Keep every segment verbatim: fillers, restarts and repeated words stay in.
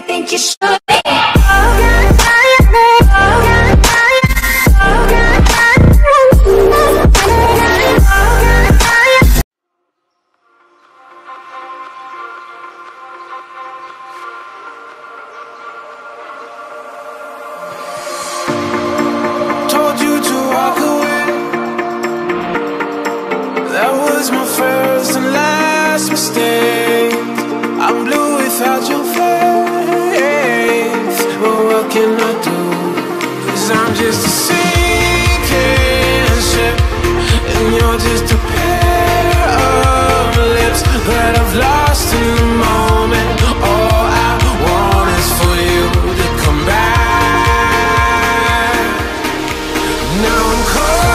really think you should be. Told you to walk away. That was my first and last mistake. I'm blue without your face, but what can I do? 'Cause I'm just a sinking ship, and you're just a pair of lips that I've lost in the moment. All I want is for you to come back. Now I'm cold.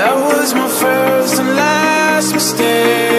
That was my first and last mistake.